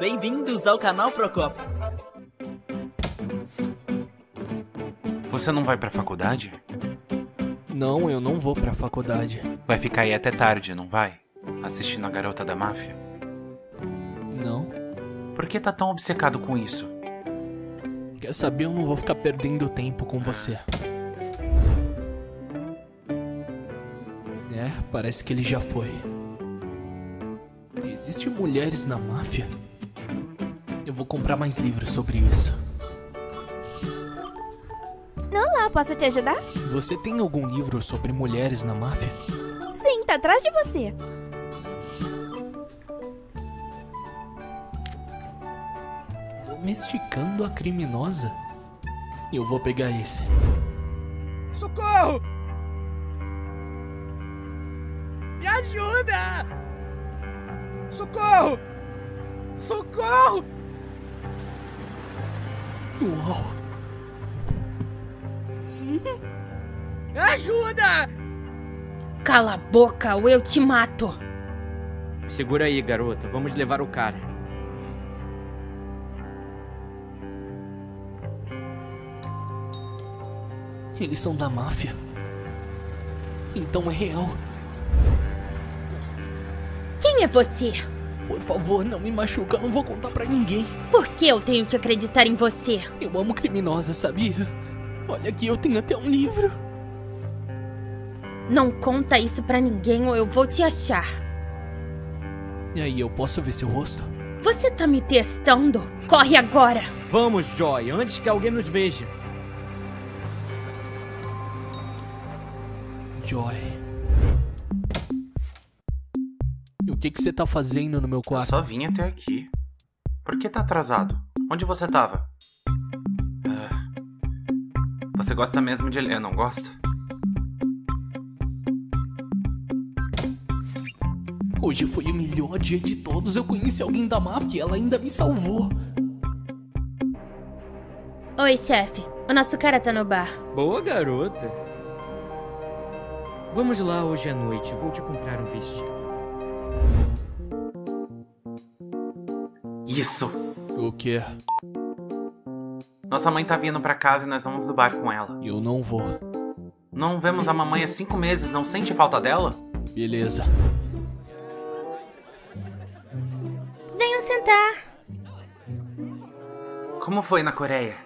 Bem-vindos ao canal Procópio. Você não vai pra faculdade? Não, eu não vou pra faculdade. Vai ficar aí até tarde, não vai? Assistindo a Garota da Máfia? Não. Por que tá tão obcecado com isso? Quer saber? Eu não vou ficar perdendo tempo com você. É, parece que ele já foi. Existem mulheres na máfia? Eu vou comprar mais livros sobre isso. Olá, posso te ajudar? Você tem algum livro sobre mulheres na máfia? Sim, tá atrás de você. Domesticando a criminosa? Eu vou pegar esse. Socorro! Me ajuda! Socorro! Socorro! Uau! Me ajuda! Cala a boca ou eu te mato! Segura aí, garota. Vamos levar o cara. Eles são da máfia. Então é real. Quem é você? Por favor, não me machuca. Não vou contar pra ninguém. Por que eu tenho que acreditar em você? Eu amo criminosa, sabia? Olha aqui, eu tenho até um livro. Não conta isso pra ninguém ou eu vou te achar. E aí, eu posso ver seu rosto? Você tá me testando? Corre agora! Vamos, Joy, antes que alguém nos veja. Joy... O que você tá fazendo no meu quarto? Eu só vim até aqui. Por que tá atrasado? Onde você tava? Você gosta mesmo de ler, não gosta? Hoje foi o melhor dia de todos. Eu conheci alguém da máfia e ela ainda me salvou. Oi, chefe. O nosso cara tá no bar. Boa, garota. Vamos lá hoje à noite. Vou te comprar um vestido. Isso! O quê? Nossa mãe tá vindo pra casa e nós vamos no bar com ela. Eu não vou. Não vemos a mamãe há 5 meses, não sente falta dela? Beleza. Venham sentar. Como foi na Coreia?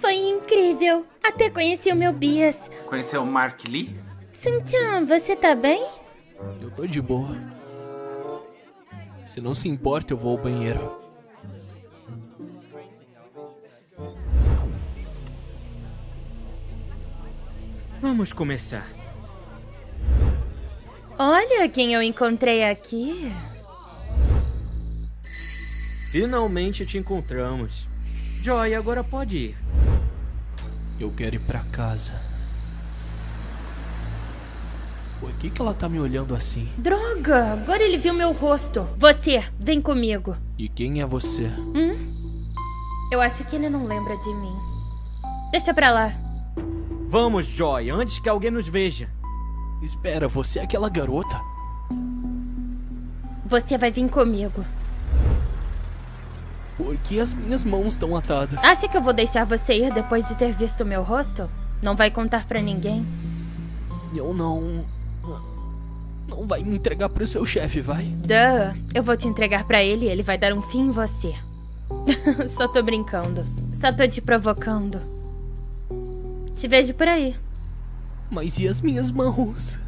Foi incrível. Até conheci o meu bias. Conheceu o Mark Lee? Sun-chan, você tá bem? Eu tô de boa. Se não se importa, eu vou ao banheiro. Vamos começar. Olha quem eu encontrei aqui. Finalmente te encontramos. Joy, agora pode ir. Eu quero ir pra casa. Por que ela tá me olhando assim? Droga, agora ele viu meu rosto. Você, vem comigo. E quem é você? Eu acho que ele não lembra de mim. Deixa pra lá. Vamos, Joy, antes que alguém nos veja. Espera, você é aquela garota? Você vai vir comigo. Por que as minhas mãos estão atadas? Acha que eu vou deixar você ir depois de ter visto meu rosto? Não vai contar pra ninguém? Eu não... Não vai me entregar pro seu chefe, vai? Duh, eu vou te entregar pra ele e ele vai dar um fim em você. Só tô brincando. Só tô te provocando. Te vejo por aí. Mas e as minhas mãos?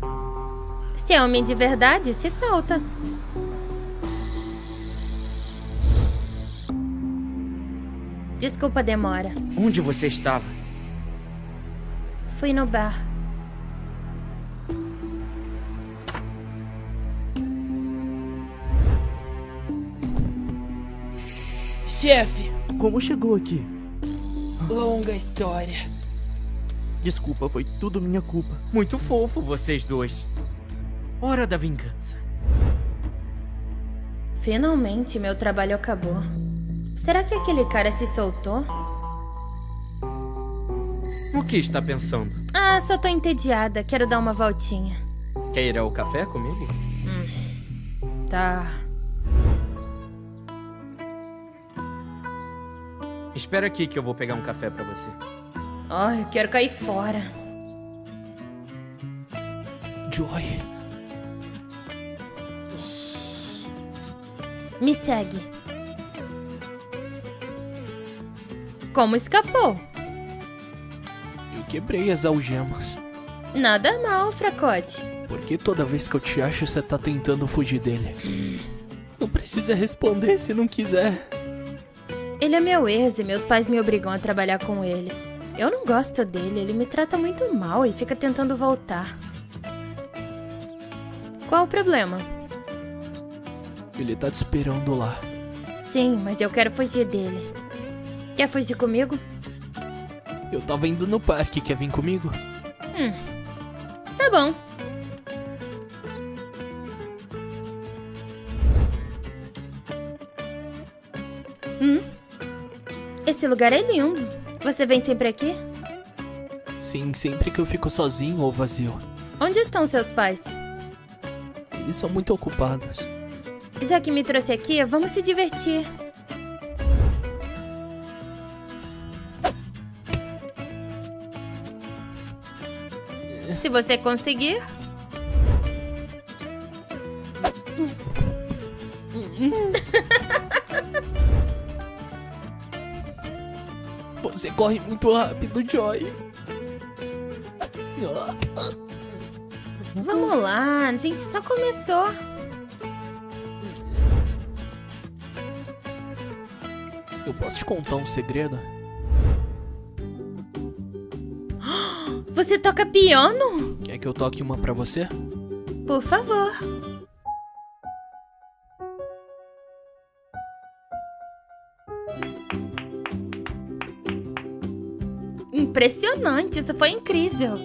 Se é homem de verdade, se solta. Desculpa a demora. Onde você estava? Fui no bar. Chefe! Como chegou aqui? Longa história. Desculpa, foi tudo minha culpa. Muito fofo vocês dois. Hora da vingança. Finalmente meu trabalho acabou. Será que aquele cara se soltou? O que está pensando? Ah, só tô entediada. Quero dar uma voltinha. Quer ir ao café comigo? Tá. Espera aqui que eu vou pegar um café pra você. Ai, eu quero cair fora. Joy. Shhh. Me segue. Como escapou? Eu quebrei as algemas. Nada mal, fracote. Por que toda vez que eu te acho, você tá tentando fugir dele? Não precisa responder se não quiser. Ele é meu ex e meus pais me obrigam a trabalhar com ele. Eu não gosto dele, ele me trata muito mal e fica tentando voltar. Qual o problema? Ele tá te esperando lá. Sim, mas eu quero fugir dele. Quer fugir comigo? Eu tava indo no parque, quer vir comigo? Tá bom. Esse lugar é lindo. Você vem sempre aqui? Sim, sempre que eu fico sozinho ou vazio. Onde estão seus pais? Eles são muito ocupados. Já que me trouxe aqui, vamos se divertir. Se você conseguir. Você corre muito rápido, Joy. Vamos lá, a gente só começou. Eu posso te contar um segredo? Você toca piano? Quer que eu toque uma pra você? Por favor. Impressionante, isso foi incrível.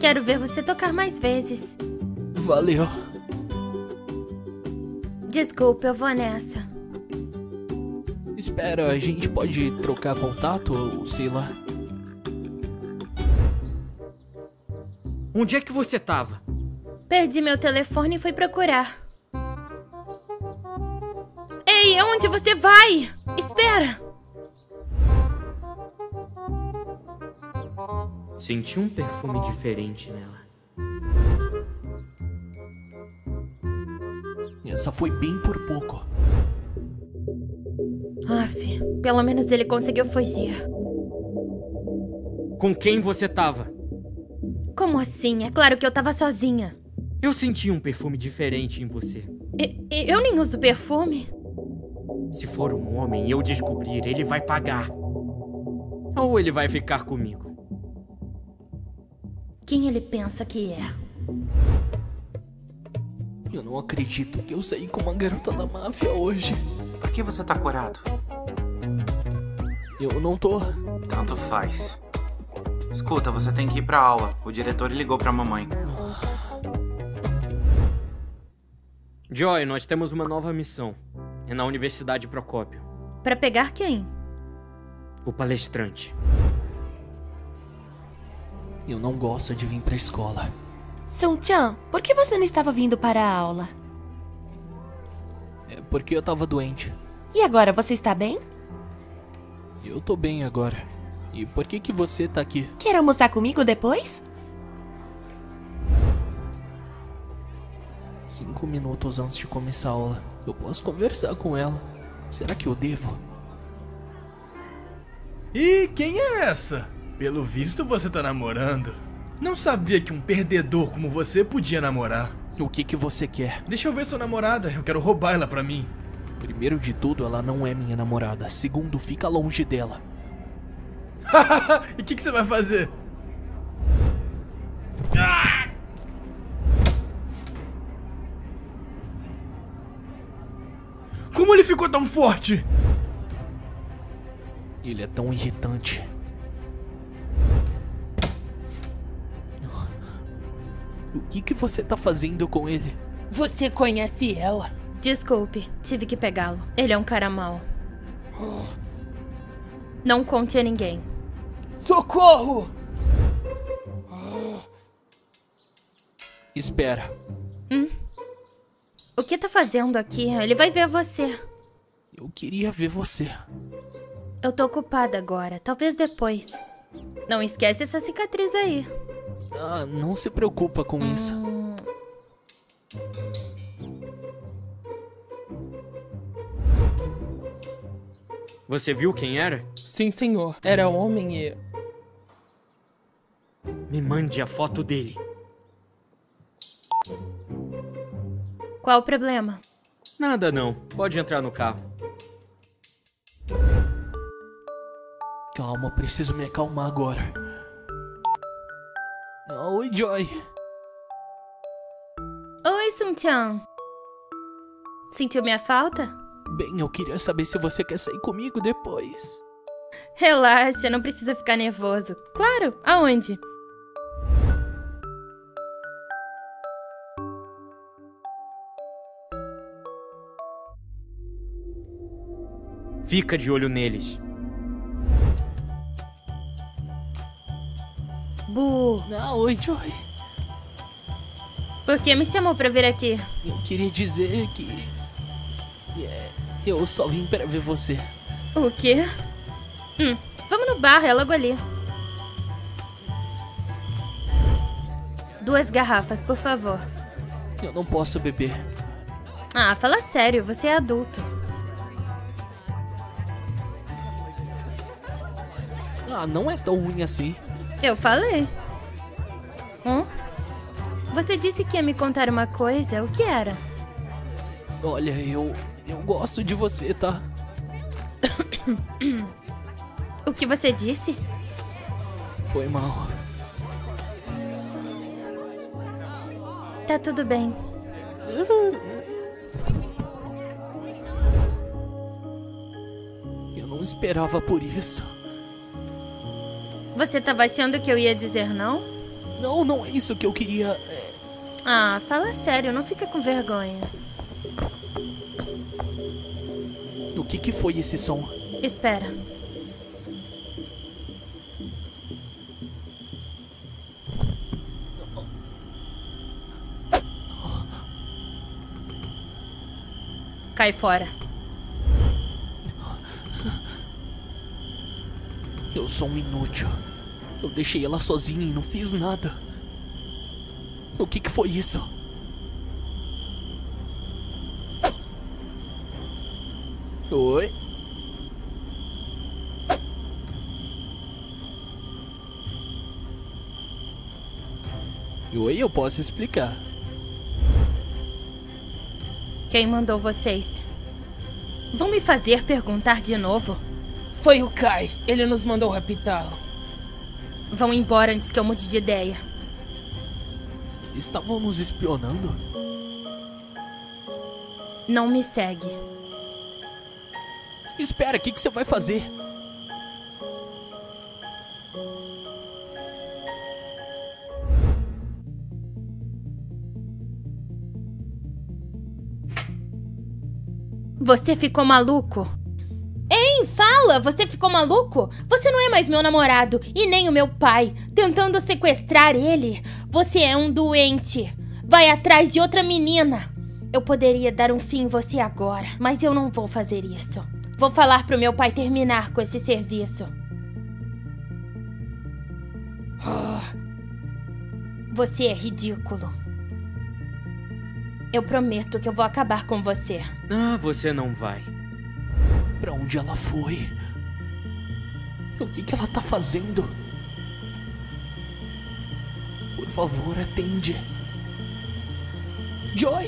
Quero ver você tocar mais vezes. Valeu. Desculpa, eu vou nessa. Espera, a gente pode trocar contato ou sei lá. Onde é que você tava? Perdi meu telefone e fui procurar. Ei, onde você vai? Espera! Senti um perfume diferente nela. Essa foi bem por pouco. Aff, pelo menos ele conseguiu fugir. Com quem você tava? Como assim? É claro que eu tava sozinha. Eu senti um perfume diferente em você. Eu nem uso perfume. Se for um homem e eu descobrir, ele vai pagar. Ou ele vai ficar comigo. Quem ele pensa que é? Eu não acredito que eu saí com uma garota da máfia hoje. Por que você tá corado? Eu não tô. Tanto faz. Escuta, você tem que ir pra aula. O diretor ligou pra mamãe. Joy, nós temos uma nova missão. É na Universidade Procópio. Pra pegar quem? O palestrante. Eu não gosto de vir pra escola. Sung-chan, por que você não estava vindo para a aula? É porque eu tava doente. E agora, você está bem? Eu tô bem agora. E por que você tá aqui? Quer almoçar comigo depois? 5 minutos antes de começar a aula. Eu posso conversar com ela. Será que eu devo? E quem é essa? Pelo visto você tá namorando. Não sabia que um perdedor como você podia namorar. O que você quer? Deixa eu ver sua namorada, eu quero roubar ela pra mim. Primeiro de tudo, ela não é minha namorada. Segundo, fica longe dela. E o que você vai fazer? Ah! Como ele ficou tão forte? Ele é tão irritante. O que você tá fazendo com ele? Você conhece ela? Desculpe, tive que pegá-lo. Ele é um cara mau. Não conte a ninguém. Socorro! Espera. O que tá fazendo aqui? Ele vai ver você. Eu queria ver você. Eu tô ocupada agora, talvez depois. Não esquece essa cicatriz aí. Ah, não se preocupa com isso. Você viu quem era? Sim, senhor. Era homem e... Me mande a foto dele. Qual o problema? Nada não. Pode entrar no carro. Calma, preciso me acalmar agora. Oi, Joy. Oi, Sun-chan. Sentiu minha falta? Bem, eu queria saber se você quer sair comigo depois. Relaxa, não precisa ficar nervoso. Claro, aonde? Fica de olho neles. Oi, Joy. Por que me chamou pra vir aqui? Eu queria dizer que... eu só vim pra ver você. O quê? Vamos no bar, é logo ali. 2 garrafas, por favor. Eu não posso beber. Ah, fala sério, você é adulto. Ah, não é tão ruim assim. Eu falei. Você disse que ia me contar uma coisa, o que era? Olha, eu gosto de você, tá? O que você disse? Foi mal. Tá tudo bem. Eu não esperava por isso. Você tava achando que eu ia dizer não? Não, não é isso que eu queria... Ah, fala sério, não fica com vergonha. O que foi esse som? Espera. Cai fora. Eu sou um inútil. Eu deixei ela sozinha e não fiz nada. O que foi isso? Oi? Oi, eu posso explicar. Quem mandou vocês? Vão me fazer perguntar de novo? Foi o Kai. Ele nos mandou raptá-lo. Vão embora antes que eu mude de ideia. Estavam nos espionando? Não me segue. Espera, o que você vai fazer? Você ficou maluco? Fala, você ficou maluco? Você não é mais meu namorado e nem o meu pai. Tentando sequestrar ele. Você é um doente. Vai atrás de outra menina. Eu poderia dar um fim em você agora, mas eu não vou fazer isso. Vou falar pro meu pai terminar com esse serviço. Você é ridículo. Eu prometo que eu vou acabar com você. Ah, você não vai. Pra onde ela foi? O que ela tá fazendo? Por favor, atende. Joy!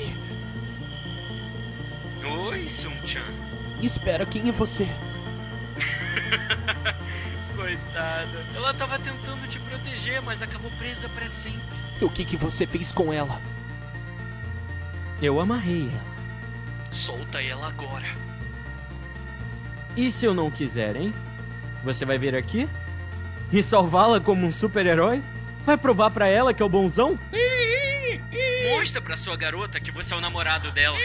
Oi, Sun-chan. Espera, quem é você? Coitada. Ela tava tentando te proteger, mas acabou presa pra sempre. O que você fez com ela? Eu amarrei ela. Solta ela agora. E se eu não quiser, hein? Você vai vir aqui? E salvá-la como um super-herói? Vai provar pra ela que é o bonzão? Mostra pra sua garota que você é o namorado dela.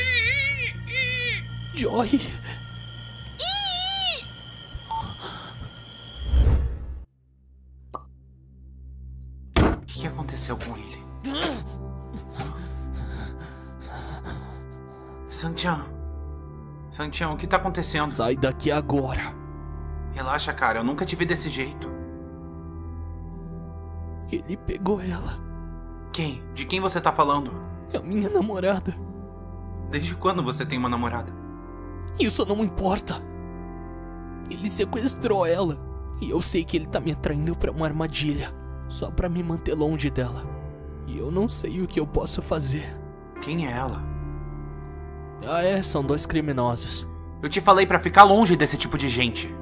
Joy! O que aconteceu com ele? Santião, o que tá acontecendo? Sai daqui agora. Relaxa, cara. Eu nunca te vi desse jeito. Ele pegou ela. Quem? De quem você tá falando? É a minha namorada. Desde quando você tem uma namorada? Isso não importa. Ele sequestrou ela. E eu sei que ele tá me atraindo pra uma armadilha. Só pra me manter longe dela. E eu não sei o que eu posso fazer. Quem é ela? Ah é, são dois criminosos. Eu te falei pra ficar longe desse tipo de gente.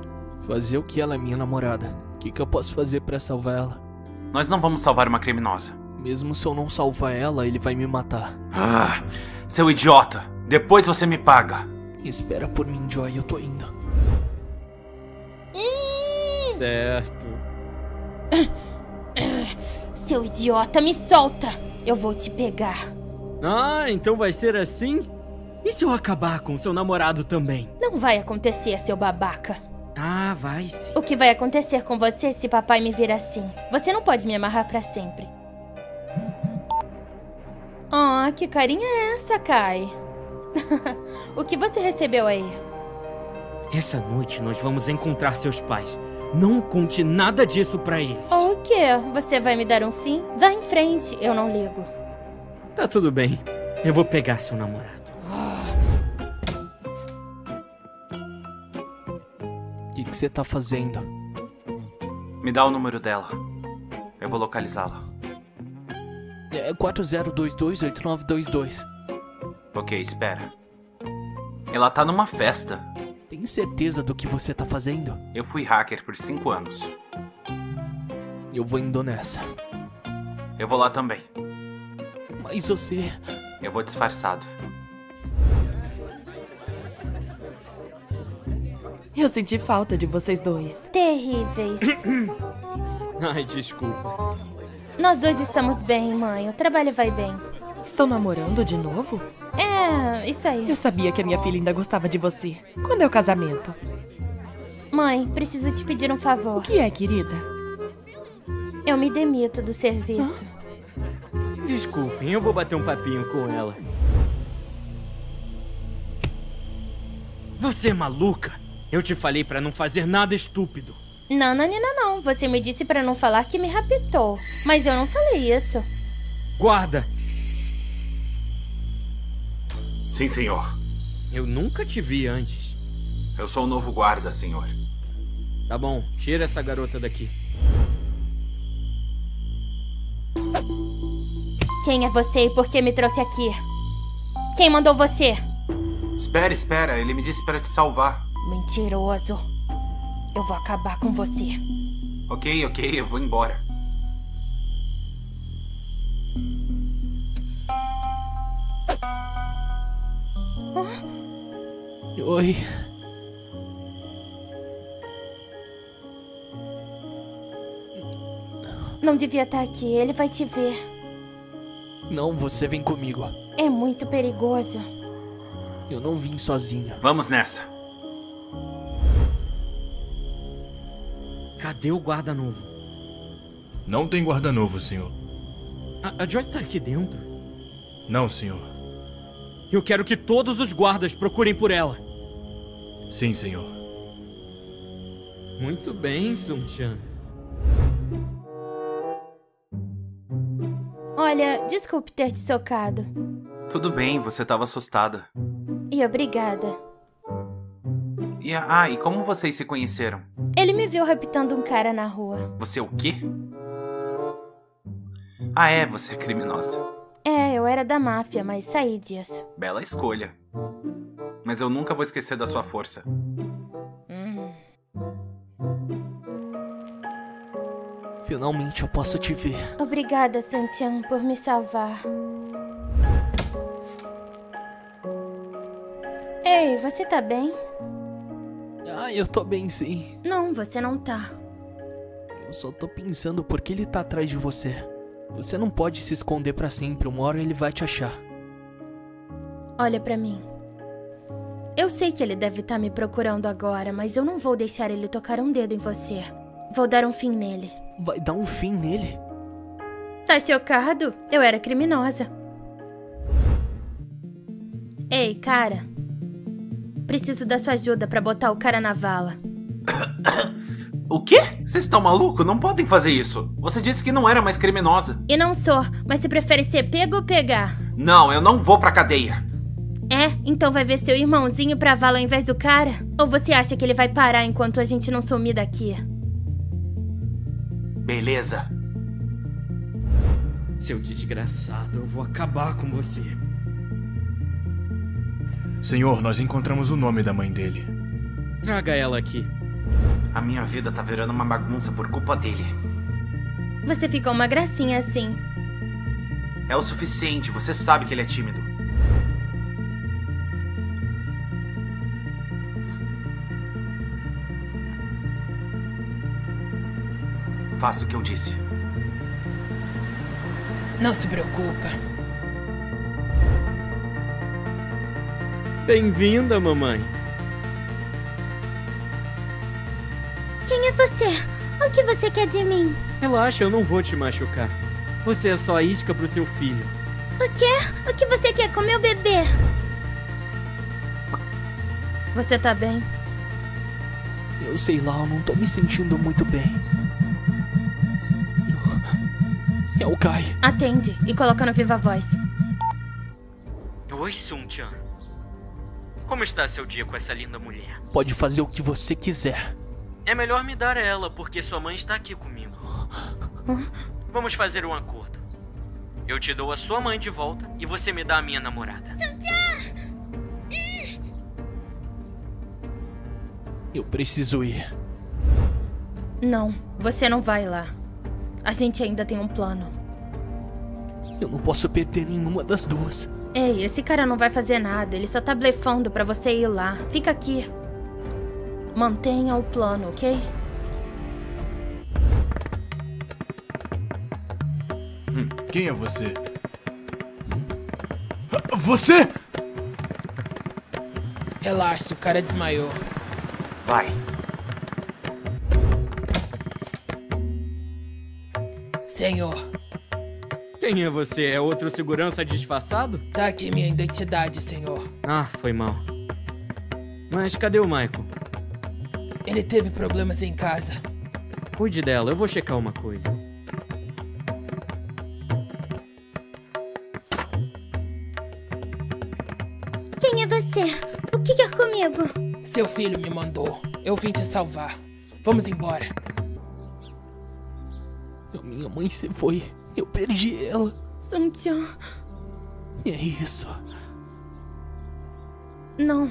Fazer o que? Ela é minha namorada. O que eu posso fazer pra salvar ela? Nós não vamos salvar uma criminosa. Mesmo se eu não salvar ela, ele vai me matar. Ah, seu idiota. Depois você me paga. Espera por mim, Joy, eu tô indo. Certo. Seu idiota, me solta. Eu vou te pegar. Ah, então vai ser assim? E se eu acabar com seu namorado também? Não vai acontecer, seu babaca. Ah, vai sim. O que vai acontecer com você se papai me vir assim? Você não pode me amarrar pra sempre. Ah, que carinha é essa, Kai? O que você recebeu aí? Essa noite nós vamos encontrar seus pais. Não conte nada disso pra eles. Ou o quê? Você vai me dar um fim? Vá em frente, eu não ligo. Tá tudo bem. Eu vou pegar seu namorado. O que você tá fazendo? Me dá o número dela. Eu vou localizá-la. É 40228922. Ok, espera. Ela tá numa festa. Tem certeza do que você tá fazendo? Eu fui hacker por 5 anos. Eu vou à Indonésia. Eu vou lá também. Mas você... Eu vou disfarçado. Eu senti falta de vocês dois. Terríveis. Ai, desculpa. Nós dois estamos bem, mãe. O trabalho vai bem. Estão namorando de novo? É, isso aí. Eu sabia que a minha filha ainda gostava de você. Quando é o casamento? Mãe, preciso te pedir um favor. O que é, querida? Eu me demito do serviço. Hã? Desculpem, eu vou bater um papinho com ela. Você é maluca? Eu te falei pra não fazer nada estúpido. Não, Nanina, não. Você me disse pra não falar que me raptou. Mas eu não falei isso. Guarda! Sim, senhor. Eu nunca te vi antes. Eu sou o novo guarda, senhor. Tá bom, tira essa garota daqui. Quem é você e por que me trouxe aqui? Quem mandou você? Espera. Ele me disse pra te salvar. Mentiroso. Eu vou acabar com você. Ok, eu vou embora. Oi. Não devia estar aqui, ele vai te ver. Não, você vem comigo. É muito perigoso. Eu não vim sozinha. Vamos nessa. Cadê o guarda novo? Não tem guarda novo, senhor. A Joy tá aqui dentro? Não, senhor. Eu quero que todos os guardas procurem por ela. Sim, senhor. Muito bem, Sun-chan. Olha, desculpe ter te socado. Tudo bem, você tava assustada. E obrigada. E como vocês se conheceram? Ele me viu raptando um cara na rua. Você o quê? Ah é, você é criminosa. É, eu era da máfia, mas saí disso. Bela escolha. Mas eu nunca vou esquecer da sua força. Finalmente eu posso te ver. Obrigada, Sun-chan, por me salvar. Ei, você tá bem? Ah, eu tô bem sim. Não, você não tá. Eu só tô pensando por que ele tá atrás de você. Você não pode se esconder pra sempre, uma hora ele vai te achar. Olha pra mim. Eu sei que ele deve estar me procurando agora, mas eu não vou deixar ele tocar um dedo em você. Vou dar um fim nele. Vai dar um fim nele? Tá chocado? Eu era criminosa. Ei, cara. Preciso da sua ajuda pra botar o cara na vala. O quê? Vocês estão malucos? Não podem fazer isso. Você disse que não era mais criminosa. E não sou, mas você prefere ser pego ou pegar? Não, eu não vou pra cadeia. É? Então vai ver seu irmãozinho pra vala ao invés do cara? Ou você acha que ele vai parar enquanto a gente não sumir daqui? Beleza. Seu desgraçado, eu vou acabar com você. Senhor, nós encontramos o nome da mãe dele. Traga ela aqui. A minha vida tá virando uma bagunça por culpa dele. Você ficou uma gracinha assim. É o suficiente, você sabe que ele é tímido. Faça o que eu disse. Não se preocupa. Bem-vinda, mamãe. Quem é você? O que você quer de mim? Relaxa, eu não vou te machucar. Você é só isca pro seu filho. O quê? O que você quer com meu bebê? Você tá bem? Eu sei lá, eu não tô me sentindo muito bem. É o Kai. Atende e coloca no viva voz. Oi, Sun-chan. Como está seu dia com essa linda mulher? Pode fazer o que você quiser. É melhor me dar ela, porque sua mãe está aqui comigo. Vamos fazer um acordo. Eu te dou a sua mãe de volta e você me dá a minha namorada. Eu preciso ir. Não, você não vai lá. A gente ainda tem um plano. Eu não posso perder nenhuma das duas. Ei, esse cara não vai fazer nada. Ele só tá blefando pra você ir lá. Fica aqui. Mantenha o plano, ok? Quem é você? Você? Relaxa, o cara desmaiou. Vai. Senhor. Quem é você? É outro segurança disfarçado? Tá aqui minha identidade, senhor. Ah, foi mal. Mas cadê o Michael? Ele teve problemas em casa. Cuide dela, eu vou checar uma coisa. Quem é você? O que quer comigo? Seu filho me mandou. Eu vim te salvar. Vamos embora. Minha mãe se foi. Eu perdi ela. Sun-chan. É isso. Não.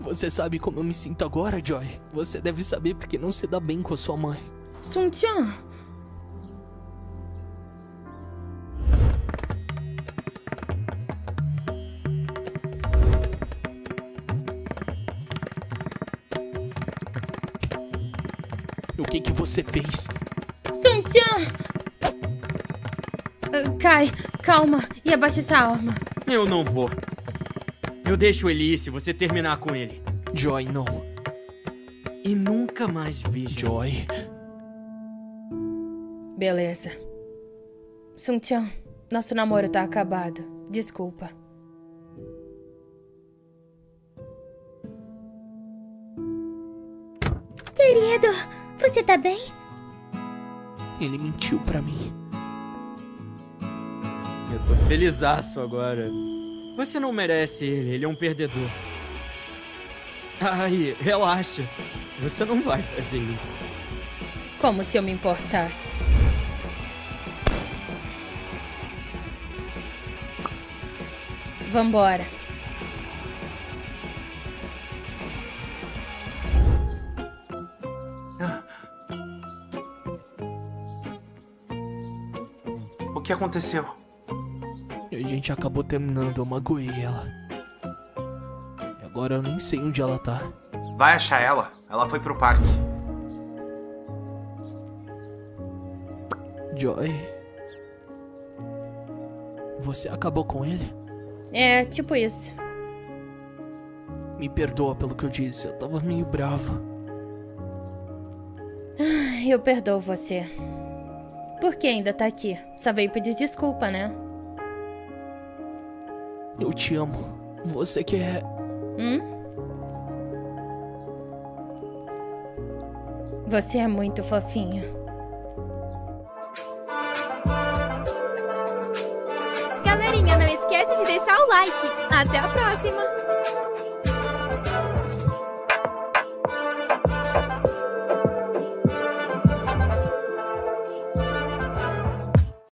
Você sabe como eu me sinto agora, Joy? Você deve saber porque não se dá bem com a sua mãe. Sun-chan. O que que você fez? Kai, calma e abaixa essa arma. Eu não vou. Eu deixo ele ir se você terminar com ele. Joy, não. E nunca mais vi Joy. Beleza. Sun-chan, nosso namoro tá acabado. Desculpa. Querido, você tá bem? Ele mentiu pra mim. Eu tô felizaço agora. Você não merece ele, ele é um perdedor. Ai, relaxa. Você não vai fazer isso. Como se eu me importasse. Vambora. O que aconteceu? A gente acabou terminando, eu magoei ela. E agora eu nem sei onde ela tá. Vai achar ela, ela foi pro parque. Joy... Você acabou com ele? É, tipo isso. Me perdoa pelo que eu disse, eu tava meio bravo. Eu perdoo você. Por que ainda tá aqui? Só veio pedir desculpa, né? Eu te amo. Você quer... Você é muito fofinho. Galerinha, não esquece de deixar o like. Até a próxima!